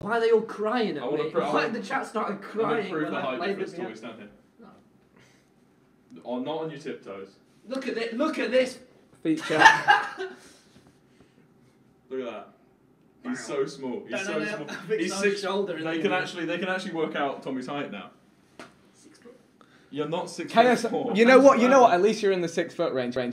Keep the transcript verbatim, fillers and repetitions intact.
Why are they all crying at I me? Why did the chat started crying? Prove the hype for us till we stand here. No. Oh, not on your tiptoes. Look at this! Look at this feature. Look at that. He's so small. He's so small. He's six shoulder. They can actually, they can actually work out Tommy's height now. Six foot. You're not six foot. You know what? You know what? At least you're in the six foot range. range.